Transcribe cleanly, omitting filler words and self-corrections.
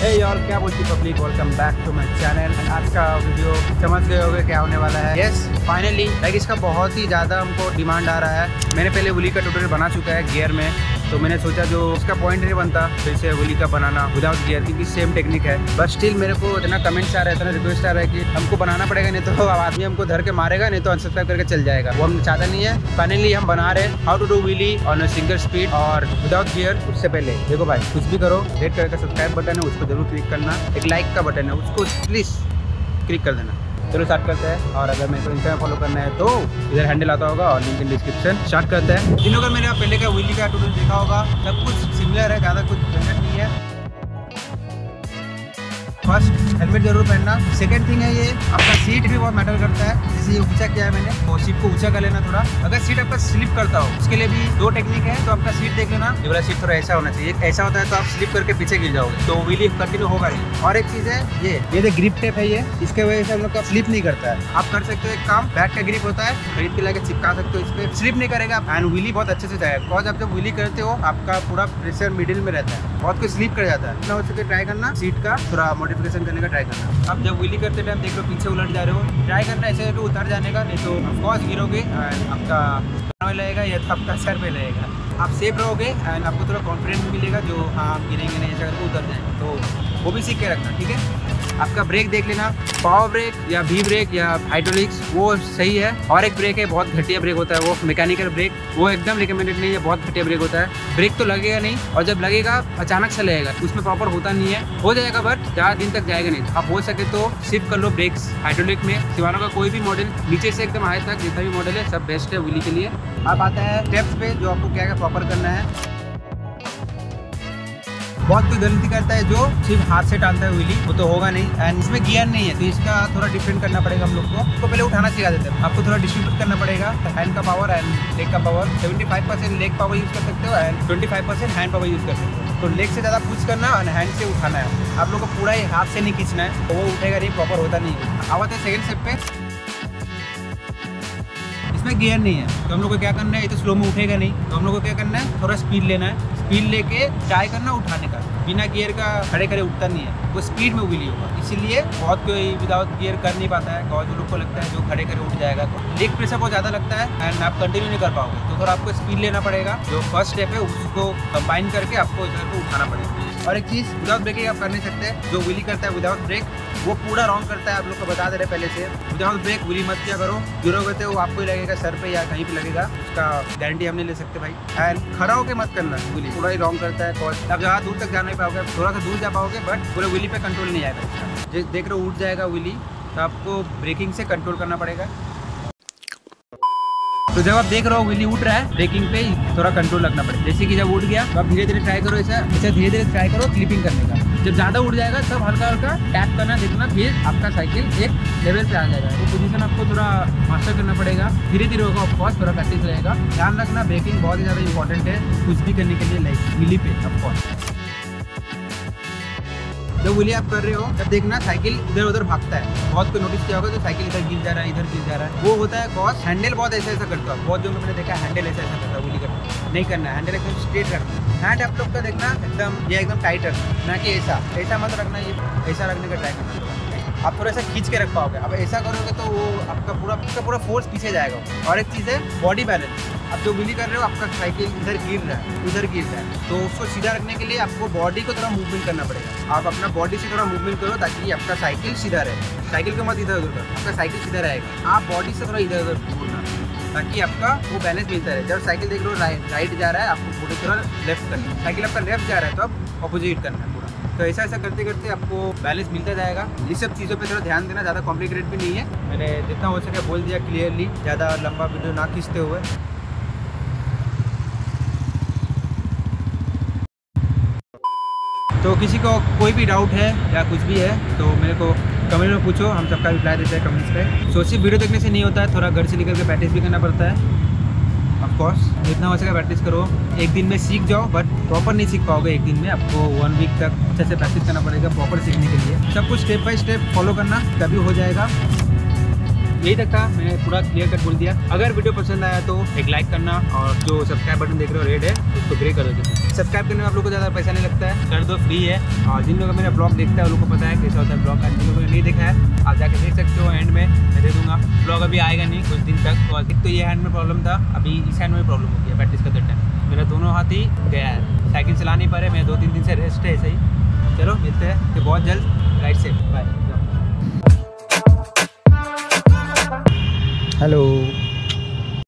हे यार, क्या बोलती public, welcome back to my channel. And आज का वीडियो समझ गए होंगे क्या होने वाला है। यस, फाइनली लाइक इसका बहुत ही ज़्यादा हमको डिमांड आ रहा है। मैंने पहले वुली का ट्यूटोरियल बना चुका है गियर में, तो मैंने सोचा जो उसका पॉइंट नहीं बनता फिर से वुली का बनाना विदाउट गियर, क्योंकि सेम टेक्निक है। बट स्टिल मेरे को इतना कमेंट्स आ रहा है, इतना रिक्वेस्ट आ रहा है कि हमको बनाना पड़ेगा, नहीं तो आदमी हमको धर के मारेगा, नहीं तो अनसब्सक्राइब करके चल जाएगा। वो हम चाहता नहीं है। फाइनली हम बना रहे हैं how to do wheelie on a single speed और विदाउट गियर। उससे पहले देखो भाई, कुछ भी करो, रेड कलर का सब्सक्राइब बटन है उसको जरूर क्लिक करना, एक लाइक का बटन है उसको प्लीज़ क्लिक कर देना। चलो स्टार्ट करते हैं। और अगर मेरे को इंस्टाग्राम फॉलो करना है तो इधर हैंडल आता होगा और लिंक इन डिस्क्रिप्शन। स्टार्ट करते हैं। जिन्होंने अगर मेरा पहले का वुली का ट्यूटोरियल देखा होगा, सब कुछ सिमिलर है, ज़्यादा कुछ डिफरेंट नहीं है। फर्स्ट, हेलमेट जरूर पहनना। सेकंड थिंग है ये आपका सीट भी बहुत मैटर करता है। जैसे ये ऊँचा किया है मैंने, और सीट को ऊँचा कर लेना थोड़ा। अगर सीट आपका स्लिप करता हो, उसके लिए भी दो टेक्निक है। तो आपका सीट देख लेना, ये वाला सीट थोड़ा ऐसा होना चाहिए। ऐसा होता है तो आप स्लिप करके पीछे गिर जाओगे, तो व्हीली कंटिन्यू होगा नहीं। और एक चीज़ है ये ग्रिप टेप है, ये इसके वजह से हम लोग का स्लिप नहीं करता है। आप कर सकते हो एक काम, बैग का ग्रिप होता है खरीद के लाके चिपका सकते हो, इस पर स्लिप नहीं करेगा एंड व्हीली बहुत अच्छे से जाएगा। बिकॉज आप जब व्हीली करते हो आपका पूरा प्रेशर मिडिल में रहता है, बहुत कुछ स्लिप कर जाता है। हो सके ट्राई करना सीट का थोड़ा करने का ट्राई करना। आप जब व्हीली करते टाइम देख लो पीछे उलट जा रहे हो, ट्राई करना ऐसे तो उतर जाने का, नहीं तो ऑफकोर्स गिरोगे एंड आपका में लगेगा या तो आपका सर पे लगेगा। आप सेफ रहोगे एंड आपको थोड़ा कॉन्फिडेंस मिलेगा, जो हाँ आप गिरेंगे नहीं, ऐसा करके उतर जाएंगे, तो वो भी सीख के रखना, ठीक है। आपका ब्रेक देख लेना, पावर ब्रेक या वी ब्रेक या हाइड्रोलिक्स, वो सही है। और एक ब्रेक है, बहुत घटिया ब्रेक होता है वो, मैकेनिकल ब्रेक, वो एकदम रिकमेंडेड नहीं है, बहुत घटिया ब्रेक होता है। ब्रेक तो लगेगा नहीं, और जब लगेगा अचानक से लगेगा, उसमें प्रॉपर होता नहीं है। हो जाएगा बट ज़्यादा दिन तक जाएगा नहीं। आप हो सके तो शिफ्ट कर लो ब्रेक्स हाइड्रोलिक में। सिवानो का कोई भी मॉडल नीचे से एकदम हाई तक जितना भी मॉडल है सब बेस्ट है व्हीली के लिए। अब आता है स्टेप्स पे, जो आपको क्या क्या प्रॉपर करना है। बहुत कोई गलती करता है जो सिर्फ हाथ से टालता है व्हीली, वो तो होगा नहीं। एंड इसमें गियर नहीं है तो इसका थोड़ा डिफरेंट करना पड़ेगा हम लोग को। उसको पहले उठाना सिखा देते हैं, आपको थोड़ा डिस्ट्रीब्यूट करना पड़ेगा। हैंड का पावर एंड लेग का पावर 75% लेग पावर यूज़ कर सकते हो एंड 25% हैंड पावर यूज़ कर सकते हो। तो लेग से ज़्यादा पुश करना एंड हैंड से उठाना है। आप लोग को पूरा ही हाथ से नहीं खींचना है, तो वो उठेगा नहीं, प्रॉपर होता नहीं है। अब आते हैं सेकेंड स्टेप पे, इसमें गियर नहीं है तो हम लोग को क्या करना है, ये तो स्लो में उठेगा नहीं, तो हम लोग को क्या करना है, थोड़ा स्पीड लेना है। स्पीड लेके ट्राई करना उठाने का, बिना गियर का खड़े खड़े उठता नहीं है, वो स्पीड में व्हीली होगा। इसीलिए बहुत कोई विदाउट गियर कर नहीं पाता है, और जो लोग को लगता है जो खड़े खड़े उठ जाएगा तो लेग प्रेशर बहुत ज़्यादा लगता है एंड आप कंटिन्यू नहीं कर पाओगे। तो थोड़ा आपको स्पीड लेना पड़ेगा, जो फर्स्ट स्टेप है उसको कंबाइन करके आपको इधर को उठाना पड़ेगा। और एक चीज़ विदाउट ब्रेकिंग आप कर नहीं सकते, जो व्हीली करता है विदाउट ब्रेक वो पूरा रॉन्ग करता है। आप लोग को बता दे रहे पहले से, विदाउट ब्रेक व्हीली मत किया करो, गिरोगे तो आपको ही लगेगा सर पे या कहीं पे लगेगा, उसका गारंटी हम नहीं ले सकते भाई। एंड खड़ा होकर मत करना, व्हीली पूरा ही रॉन्ग करता है। कॉज आप ज़्यादा दूर तक जा नहीं पाओगे, थोड़ा सा दूर जा पाओगे बट पूरे व्हीली पे कंट्रोल नहीं आएगा। जिस देख रहे हो उठ जाएगा व्हीली, तो आपको ब्रेकिंग से कंट्रोल करना पड़ेगा। तो जब आप देख रहे हो व्हीली उठ रहा है, ब्रेकिंग पे थोड़ा कंट्रोल रखना पड़ेगा। जैसे कि जब उठ गया तो आप धीरे धीरे ट्राई करो, ऐसा धीरे धीरे ट्राई करो क्लिपिंग करने का। जब ज़्यादा उठ जाएगा तब हल्का हल्का टैप करना देखना, फिर आपका साइकिल एक लेवल पे आ जाएगा। तो पोजीशन आपको थोड़ा मास्टर करना पड़ेगा, धीरे धीरे होगा, ऑफकोर्स थोड़ा प्रैक्टिस रहेगा। ध्यान रखना, ब्रेकिंग बहुत ही ज़्यादा इंपॉर्टेंट है कुछ भी करने के लिए लाइक व्हीली पे। ऑफकोर्स जब व्हीली आप कर रहे हो तब देखना साइकिल इधर उधर भागता है, बहुत को नोटिस किया होगा तो साइकिल इधर गिर जा रहा है, इधर गिर जा रहा है, वो होता है कॉज। हैंडल बहुत ऐसा ऐसा करता है, बहुत जो मैंने देखा है हैंडल ऐसा ऐसा करता है, व्हीली करना नहीं करना है। हैंडल एकदम स्ट्रेट रखना है। हैंड आप लोग का देखना एकदम ये एकदम टाइट रखना, ना कि ऐसा ऐसा मत रखना, ये ऐसा रखने का ट्राई करना। आप थोड़ा सा खींच के रख पाओगे, अब ऐसा करोगे तो वो आपका पूरा फोर्स पीछे जाएगा। और एक चीज़ है बॉडी बैलेंस, आप जो व्हीली कर रहे हो आपका साइकिल इधर गिर रहा है, उधर गिर रहा है, तो उसको सीधा रखने के लिए आपको बॉडी को थोड़ा मूवमेंट करना पड़ेगा। आप अपना बॉडी से थोड़ा मूवमेंट करो ताकि आपका साइकिल सीधा रहे। साइकिल को मत इधर उधर करो, आपका साइकिल सीधा रहेगा। आप बॉडी से थोड़ा इधर उधर घूमना ताकि आपका वो बैलेंस मिलता रहे। जब साइकिल देख रहे हो राइट जा रहा है, आपको बॉडी थोड़ा लेफ्ट करना है, साइकिल आपका लेफ्ट जा रहा है तो आप अपोजिट करना है पूरा। तो ऐसा ऐसा करते करते आपको बैलेंस मिलता जाएगा। ये सब चीज़ों पे थोड़ा ध्यान देना, ज़्यादा कॉम्प्लिकेटेड भी नहीं है। मैंने जितना हो सके बोल दिया क्लियरली, ज़्यादा लंबा वीडियो ना खींचते हुए। तो किसी को कोई भी डाउट है या कुछ भी है तो मेरे को कमेंट में पूछो, हम सबका रिप्लाई देते हैं कमेंट्स पे। सो सिर्फ वीडियो देखने से नहीं होता है, थोड़ा घर से निकल के प्रैक्टिस भी करना पड़ता है। ऑफकोर्स जितना हो सके प्रैक्टिस करो, एक दिन में सीख जाओ बट प्रॉपर नहीं सीख पाओगे एक दिन में, आपको 1 वीक तक अच्छे से प्रैक्टिस करना पड़ेगा प्रॉपर सीखने के लिए। सब कुछ स्टेप बाई स्टेप फॉलो करना, तभी हो जाएगा। यही तक था, मैंने पूरा क्लियर कट बोल दिया। अगर वीडियो पसंद आया तो एक लाइक करना, और जो सब्सक्राइब बटन देख रहे हो रेड है उसको ग्रे कर दो। सब्सक्राइब करने में आप लोगों को ज़्यादा पैसा नहीं लगता है, कर दो, फ्री है। और जिन लोगों का मेरा ब्लॉग देखता है उन लोगों को पता है कैसा होता है ब्लॉग। जिन लोगों ने नहीं देखा है आप जाके देख सकते हो, एंड में मैं दे दूँगा। ब्लॉग अभी आएगा नहीं कुछ दिन तक। और एक तो ये हैंड में प्रॉब्लम था, अभी इस हैंड में प्रॉब्लम हो गया प्रैक्टिस करते टाइम। मेरा दोनों हाथ ही गया है, साइकिल चला नहीं पा रहे। मैं 2-3 दिन से रेस्ट है ऐसे ही। चलो मिलते हैं कि बहुत जल्द, राइट से बाय। हेलो,